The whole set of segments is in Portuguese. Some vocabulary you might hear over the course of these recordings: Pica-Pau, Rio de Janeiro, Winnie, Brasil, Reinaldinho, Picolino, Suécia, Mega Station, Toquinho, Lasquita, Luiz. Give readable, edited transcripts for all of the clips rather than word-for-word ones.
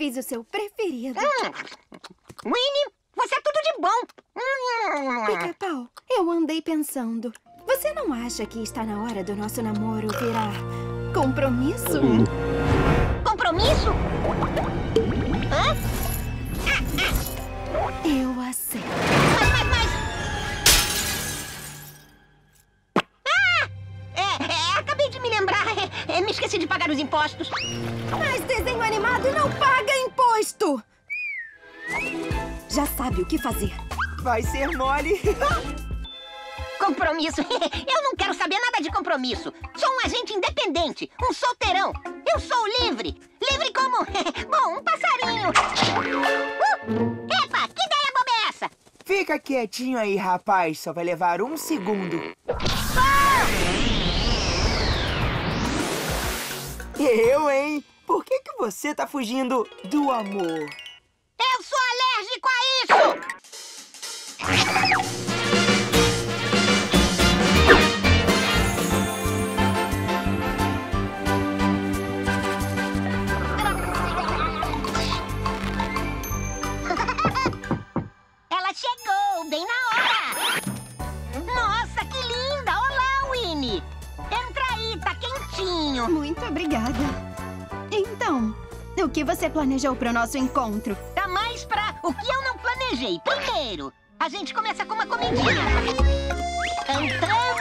fiz o seu preferido. Winnie, você é tudo de bom. Pica-Pau, eu andei pensando. Você não acha que está na hora do nosso namoro virar compromisso? Compromisso? Hã? Eu aceito. Mas... acabei de me lembrar. Me esqueci de pagar os impostos. Mas desenho animado não paga imposto. Já sabe o que fazer. Vai ser mole. Compromisso? Eu não quero saber nada de compromisso. Sou um agente independente, um solteirão. Eu sou livre. Livre como... bom, um passarinho. Epa, que ideia boba é essa? Fica quietinho aí, rapaz. Só vai levar um segundo. Eu, hein? Por que que você tá fugindo do amor? Eu sou alérgico a isso! Bem na hora! Nossa, que linda! Olá, Winnie! Entra aí, tá quentinho! Muito obrigada! Então, o que você planejou para o nosso encontro? Tá mais pra o que eu não planejei. Primeiro, a gente começa com uma comidinha. Entramos!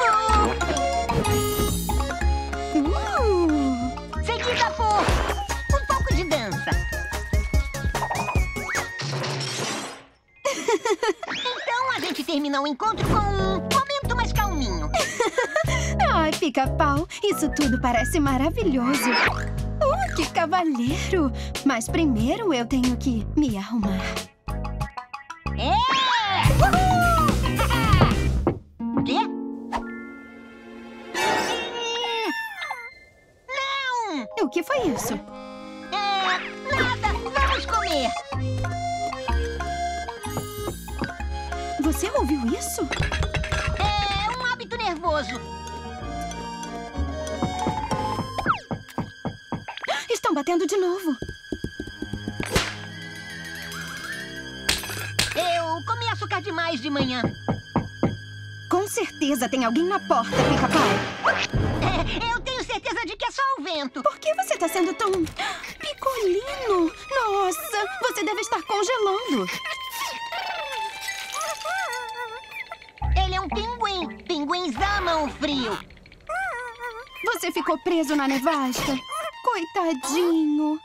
Seguida por um pouco de dança. Então a gente termina o encontro com um momento mais calminho. Ai, Pica-Pau, isso tudo parece maravilhoso. Oh, que cavalheiro! Mas primeiro eu tenho que me arrumar. O quê? Não! O que foi isso? Nada! Vamos comer! Você ouviu isso? É um hábito nervoso. Estão batendo de novo. Eu comi açúcar demais de manhã. Com certeza tem alguém na porta, Pica-Pau. Eu tenho certeza de que é só o vento. Por que você está sendo tão... Picolino? Nossa, você deve estar congelando. Pinguim! Pinguins amam o frio! Você ficou preso na nevasca? Coitadinho!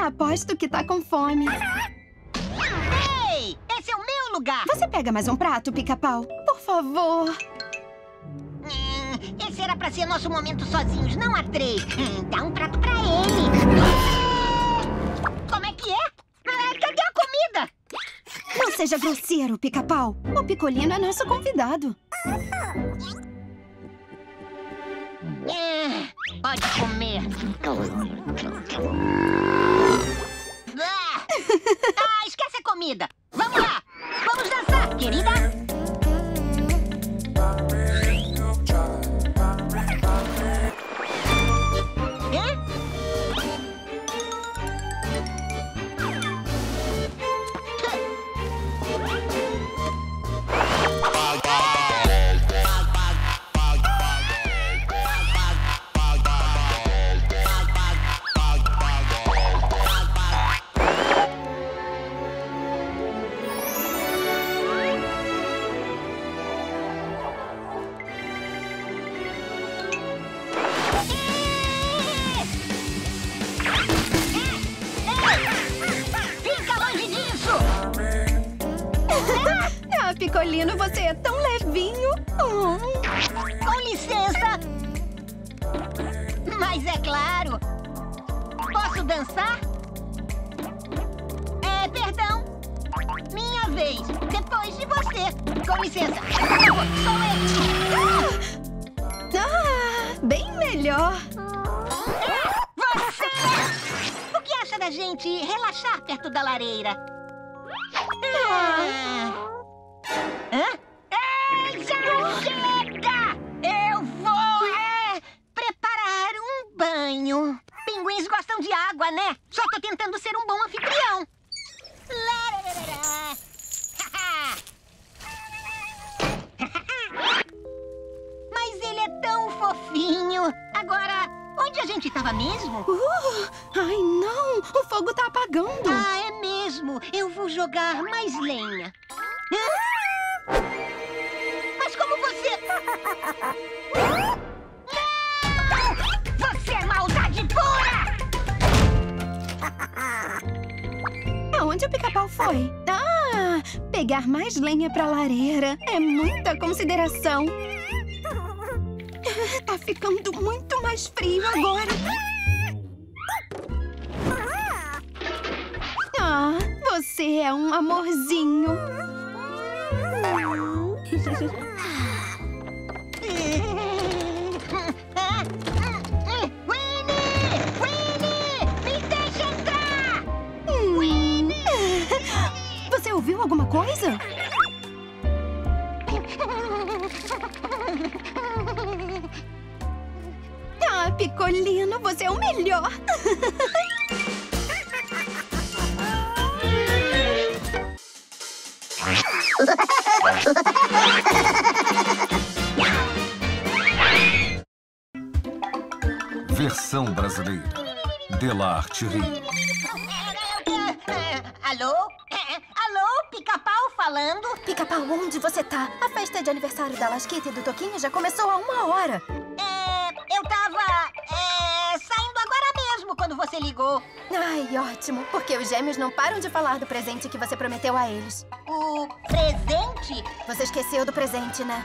Aposto que tá com fome. Ei! Esse é o meu lugar! Você pega mais um prato, Pica-Pau? Por favor! Esse era pra ser nosso momento sozinhos, não a três! Dá um prato pra ele! Como é que é? Cadê a comida? Não seja grosseiro, Pica-Pau. O Picolino é nosso convidado. Pode comer. Esquece a comida. Vamos lá. Vamos dançar, querida. Picolino, você é tão levinho. Com licença. Mas é claro. Posso dançar? Perdão. Minha vez. Depois de você. Com licença. Sou eu. Bem melhor. Você! O que acha da gente relaxar perto da lareira? Ei, já chega! Eu vou preparar um banho. Pinguins gostam fofinho. Agora, onde a gente tava mesmo? Ai, não! O fogo tá apagando. Ah, é mesmo. Eu vou jogar mais lenha. Mas como você... Não! Você é maldade pura! Aonde o Pica-Pau foi? Ah, pegar mais lenha pra lareira é muita consideração. Tá ficando muito mais frio agora. Ah, você é um amorzinho. Winnie! Winnie! Me deixa entrar! Winnie! Você ouviu alguma coisa? Ah, Picolino, você é o melhor! Versão brasileira de La Arteria. Alô? Alô, Pica-Pau falando? Pica-Pau, onde você tá? A festa de aniversário da Lasquita e do Toquinho já começou há 1 hora. Eu tava... saindo agora mesmo quando você ligou. Ai, ótimo, porque os gêmeos não param de falar do presente que você prometeu a eles. O presente? Você esqueceu do presente, né?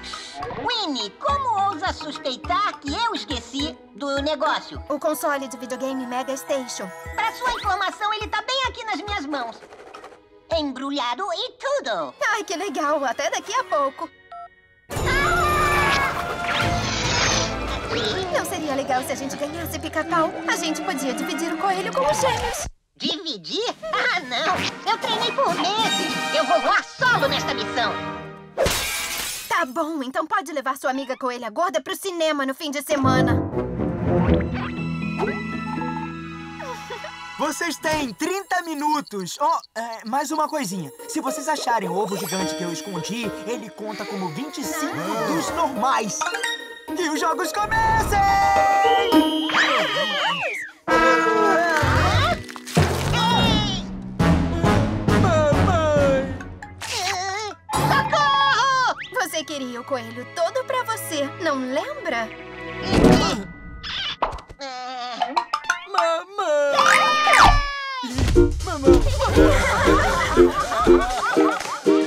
Winnie, como ousa suspeitar que eu esqueci do negócio? O console de videogame Mega Station. Pra sua informação, ele tá bem aqui nas minhas mãos. Embrulhado e tudo. Ai, que legal. Até daqui a pouco. Não seria legal se a gente ganhasse Pica-Pau? A gente podia dividir o coelho com os gêmeos. Dividir? Ah, não! Eu treinei por meses! Eu vou voar solo nesta missão! Tá bom, então pode levar sua amiga coelha gorda pro cinema no fim de semana. Vocês têm 30 minutos. Mais uma coisinha. Se vocês acharem o ovo gigante que eu escondi, ele conta como 25 dos normais. Que os jogos comecem! Mamãe! Socorro! Você queria o coelho todo pra você, não lembra? Mamãe!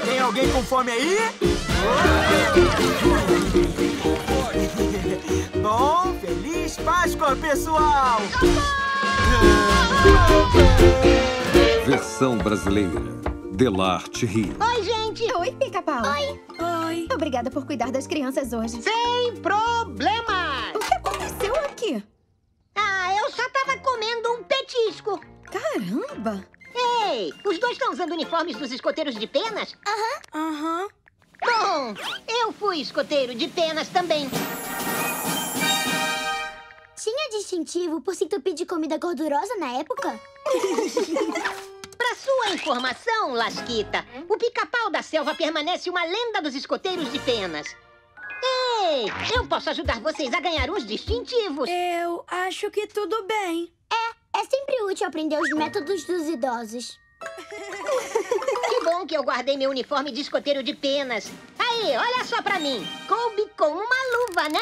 Tem alguém com fome aí? Bom, feliz Páscoa, pessoal! Versão brasileira de La Arteria. Oi, gente! Oi, Pica-Pau! Oi! Oi! Obrigada por cuidar das crianças hoje. Sem problema! O que aconteceu aqui? Ah, eu só tava comendo um petisco. Caramba! Ei, os dois estão usando uniformes dos escoteiros de penas? Aham. Bom, eu fui escoteiro de penas também. Tinha distintivo por se entupir de comida gordurosa na época? Pra sua informação, Lasquita, o Pica-Pau da selva permanece uma lenda dos escoteiros de penas. Ei, eu posso ajudar vocês a ganhar uns distintivos. Eu acho que tudo bem. É sempre útil aprender os métodos dos idosos. Que bom que eu guardei meu uniforme de escoteiro de penas. Aí, olha só pra mim. Coube com uma luva, né?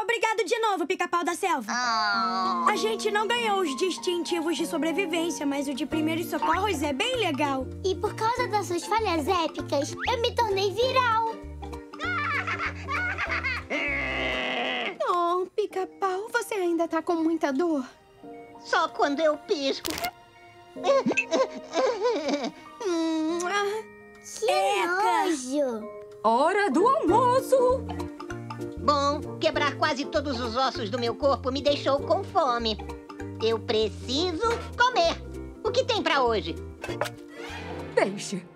Obrigado de novo, Pica-Pau da selva. A gente não ganhou os distintivos de sobrevivência, mas o de primeiros socorros é bem legal. E por causa das suas falhas épicas, eu me tornei viral. Oh, Pica-Pau, você ainda tá com muita dor? Só quando eu pisco. Que nojo! Hora do almoço! Bom, quebrar quase todos os ossos do meu corpo me deixou com fome. Eu preciso comer. O que tem pra hoje? Peixe. Peixe!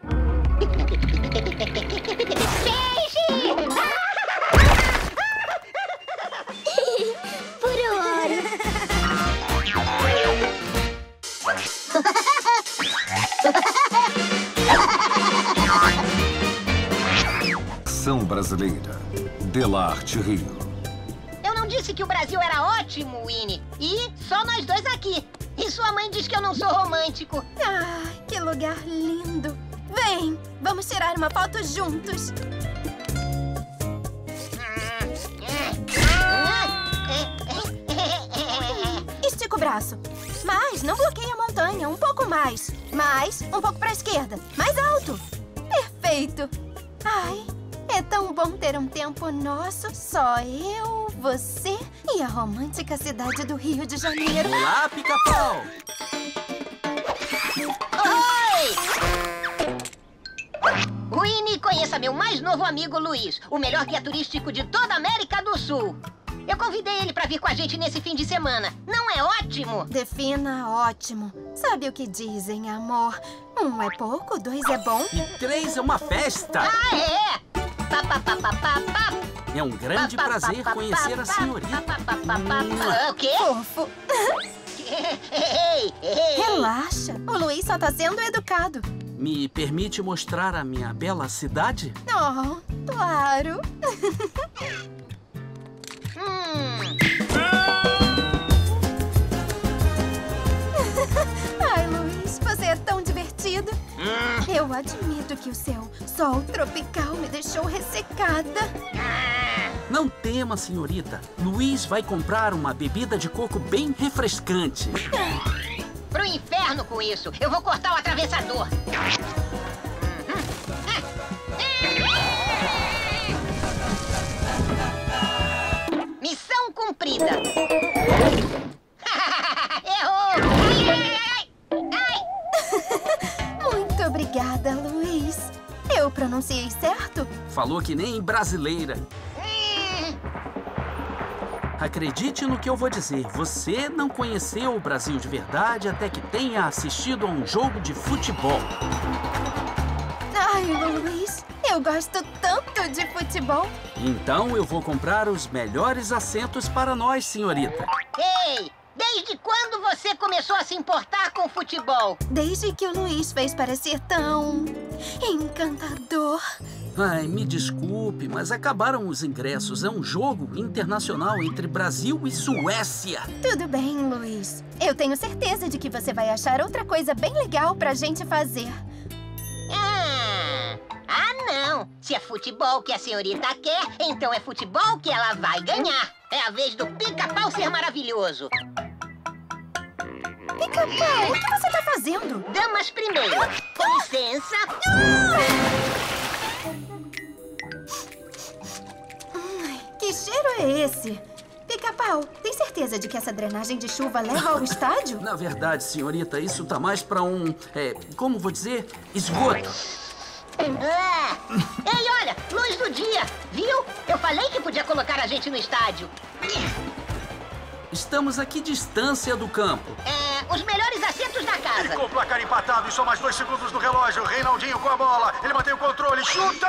Ah! Seleção Brasileira, Delarte Rio. Eu não disse que o Brasil era ótimo, Winnie. E só nós dois aqui. E sua mãe diz que eu não sou romântico. Ah, que lugar lindo. Vem, vamos tirar uma foto juntos. Estica o braço. Mas não bloqueia a montanha, um pouco mais. Mais, um pouco para a esquerda. Mais alto. Perfeito. Ai, é tão bom ter um tempo nosso. Só eu, você e a romântica cidade do Rio de Janeiro. Olá, Pica-Pau! Oi! Winnie, conheça meu mais novo amigo Luiz, o melhor guia turístico de toda a América do Sul. Eu convidei ele pra vir com a gente nesse fim de semana. Não é ótimo? Defina ótimo. Sabe o que dizem, amor? 1 é pouco, 2 é bom. E 3 é uma festa. Ah, é? É um grande prazer conhecer a senhorita. O quê? Fofo. Relaxa. O Luiz só tá sendo educado. Me permite mostrar a minha bela cidade? Oh, claro. Ai, Luiz, você é tão divertido. Eu admito que o seu sol tropical me deixou ressecada. Não tema, senhorita. Luiz vai comprar uma bebida de coco bem refrescante. Pro inferno com isso. Eu vou cortar o atravessador. Missão cumprida. Errou! Muito obrigada, Luiz. Eu pronunciei certo? Falou que nem brasileira. Acredite no que eu vou dizer. Você não conheceu o Brasil de verdade até que tenha assistido a um jogo de futebol. Ai, Luiz, eu gosto tanto de futebol. Então eu vou comprar os melhores assentos para nós, senhorita. Ei, desde quando você começou a se importar com futebol? Desde que o Luiz fez parecer tão encantador. Ai, me desculpe, mas acabaram os ingressos. É um jogo internacional entre Brasil e Suécia. Tudo bem, Luiz. Eu tenho certeza de que você vai achar outra coisa bem legal pra gente fazer. Ah, não! Se é futebol que a senhorita quer, então é futebol que ela vai ganhar. É a vez do Pica-Pau ser maravilhoso. Pica-Pau, o que você tá fazendo? Damas primeiro. Com licença. Que cheiro é esse? Pica-Pau, tem certeza de que essa drenagem de chuva leva ao estádio? Na verdade, senhorita, isso tá mais pra um... como vou dizer? Esgoto. Ei, olha! Luz do dia! Viu? Eu falei que podia colocar a gente no estádio. Estamos a que distância do campo? Os melhores assentos da casa. Ficou o placar empatado e só mais 2 segundos no relógio. Reinaldinho com a bola. Ele mantém o controle. Chuta!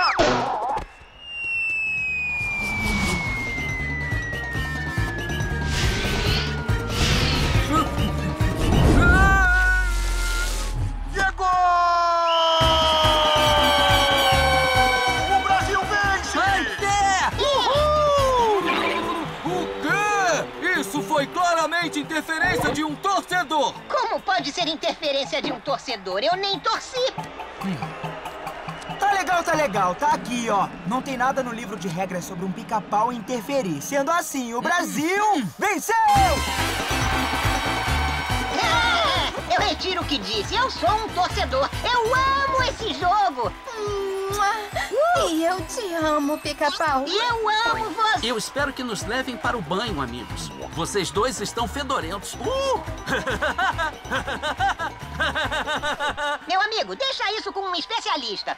Interferência de um torcedor! Como pode ser interferência de um torcedor? Eu nem torci! Tá legal, tá legal. Tá aqui, ó. Não tem nada no livro de regras sobre um pica-pau interferir. Sendo assim, o Brasil venceu! É, eu retiro o que disse. Eu sou um torcedor. Eu amo esse jogo! E eu te amo, Pica-Pau. E eu amo você. Eu espero que nos levem para o banho, amigos. Vocês dois estão fedorentos. Meu amigo, deixa isso com um especialista.